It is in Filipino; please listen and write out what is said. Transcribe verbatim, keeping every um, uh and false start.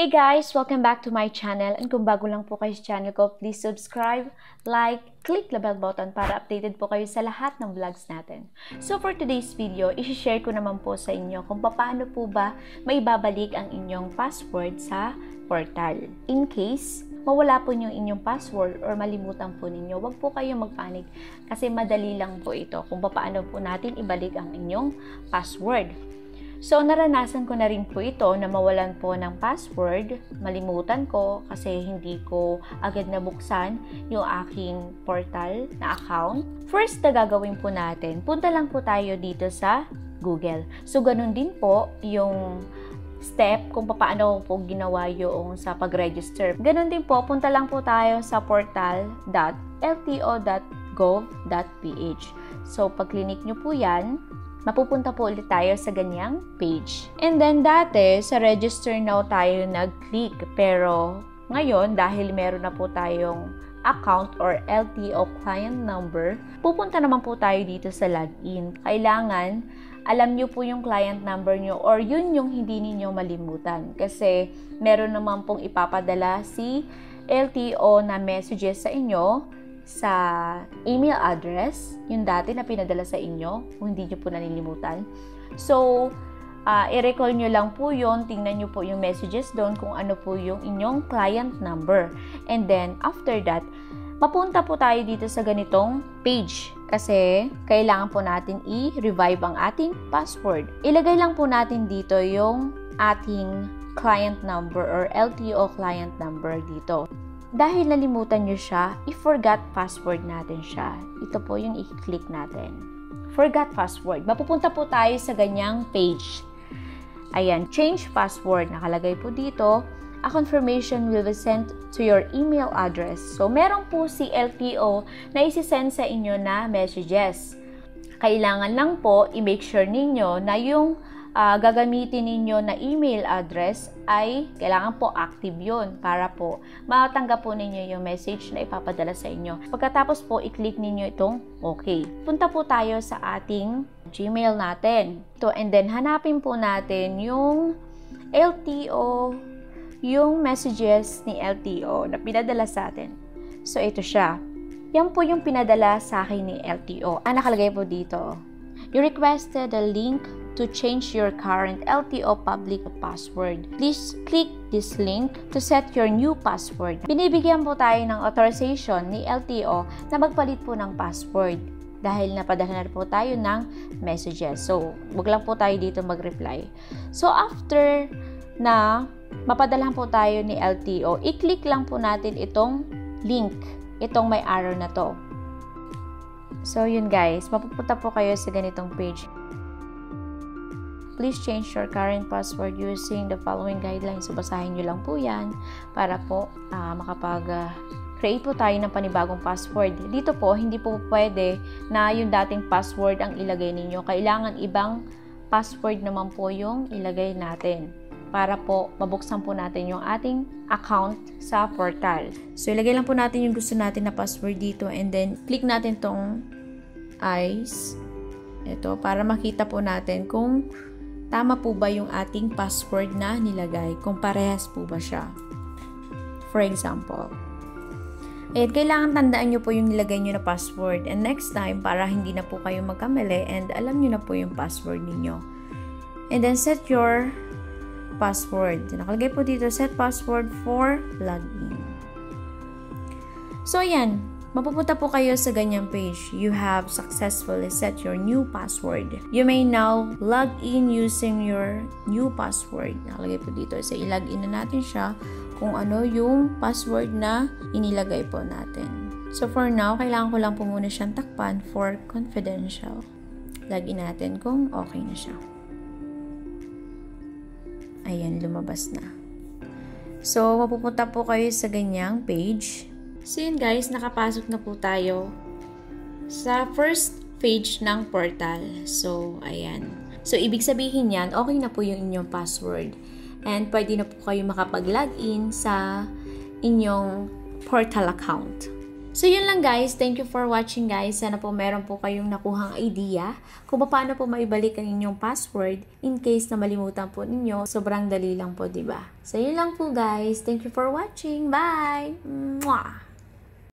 Hey guys! Welcome back to my channel, and kung bago lang po kayo sa channel ko, please subscribe, like, click the bell button para updated po kayo sa lahat ng vlogs natin. So for today's video, isi-share ko naman po sa inyo kung paano po ba maibabalik ang inyong password sa portal. In case mawala po yung inyong password or malimutan po ninyo, wag po kayong magpanik kasi madali lang po ito kung paano po natin ibalik ang inyong password. So, naranasan ko na rin po ito na mawalan po ng password, malimutan ko kasi hindi ko agad nabuksan yung aking portal na account. First na gagawin po natin, punta lang po tayo dito sa Google. So, ganun din po yung step kung paano po ginawa yung sa pag-register. Ganun din po, punta lang po tayo sa portal dot L T O dot gov dot p h. So, pag-click nyo po yan, mapupunta po ulit tayo sa ganyang page. And then dati, sa register now tayo nag-click. Pero ngayon, dahil meron na po tayong account or L T O client number, pupunta naman po tayo dito sa login. Kailangan alam nyo po yung client number nyo or yun yung hindi ninyo malimutan. Kasi meron naman pong ipapadala si L T O na messages sa inyo sa email address, yung dati na pinadala sa inyo, kung hindi nyo po nanilimutan. So, uh, i-recall nyo lang po yun, tingnan nyo po yung messages doon kung ano po yung inyong client number. And then, after that, mapunta po tayo dito sa ganitong page kasi kailangan po natin i-revive ang ating password. Ilagay lang po natin dito yung ating client number or L T O client number dito. Dahil nalimutan nyo siya, i-forgot password natin siya. Ito po yung i-click natin. Forgot password. Mapupunta po tayo sa ganyang page. Ayan, change password. Nakalagay po dito, a confirmation will be sent to your email address. So, meron po si L T O na isi-send sa inyo na messages. Kailangan lang po i-make sure ninyo na yung Uh, gagamitin ninyo na email address ay kailangan po active yun para po matanggap po ninyo yung message na ipapadala sa inyo. Pagkatapos po, i-click ninyo itong okay. Punta po tayo sa ating Gmail natin. Ito, and then hanapin po natin yung L T O, yung messages ni L T O na pinadala sa atin. So, ito siya. Yan po yung pinadala sa akin ni L T O. Ah, nakalagay po dito. You requested a link to change your current L T O public password. Please click this link to set your new password. Binibigyan po tayo ng authorization ni L T O na magpalit po ng password dahil napadala na po tayo ng messages. So, wag lang po tayo dito mag-reply. So, after na mapadalahan po tayo ni L T O, i-click lang po natin itong link, itong may arrow na to. So, yun guys, mapupunta po kayo sa ganitong page. Please change your current password using the following guidelines. So, basahin nyo lang po yan para po uh, makapag-create uh, po tayo ng panibagong password. Dito po, hindi po pwede na yung dating password ang ilagay ninyo. Kailangan ibang password naman po yung ilagay natin para po mabuksan po natin yung ating account sa portal. So, ilagay lang po natin yung gusto natin na password dito and then click natin tong eyes. Ito, para makita po natin kung tama po ba yung ating password na nilagay? Kung parehas po ba siya? For example. Ayan, kailangan tandaan nyo po yung nilagay nyo na password. And next time, para hindi na po kayo magkamali and alam nyo na po yung password ninyo. And then, set your password. Nakalagay po dito, set password for login. So, ayan. Mapupunta po kayo sa ganyang page. You have successfully set your new password. You may now log in using your new password. Nakalagay po dito. So, i-log in na natin siya kung ano yung password na inilagay po natin. So, for now, kailangan ko lang po muna siyang takpan for confidential. Log in natin kung okay na siya. Ayan, lumabas na. So, mapupunta po kayo sa ganyang page. So yun guys, nakapasok na po tayo sa first page ng portal. So, ayan. So, ibig sabihin yan, okay na po yung inyong password. And pwede na po kayo makapag-login sa inyong portal account. So yun lang guys, thank you for watching guys. Sana po meron po kayong nakuhang idea kung paano po maibalik ang inyong password in case na malimutan po ninyo. Sobrang dali lang po, diba? So yun lang po guys, thank you for watching. Bye!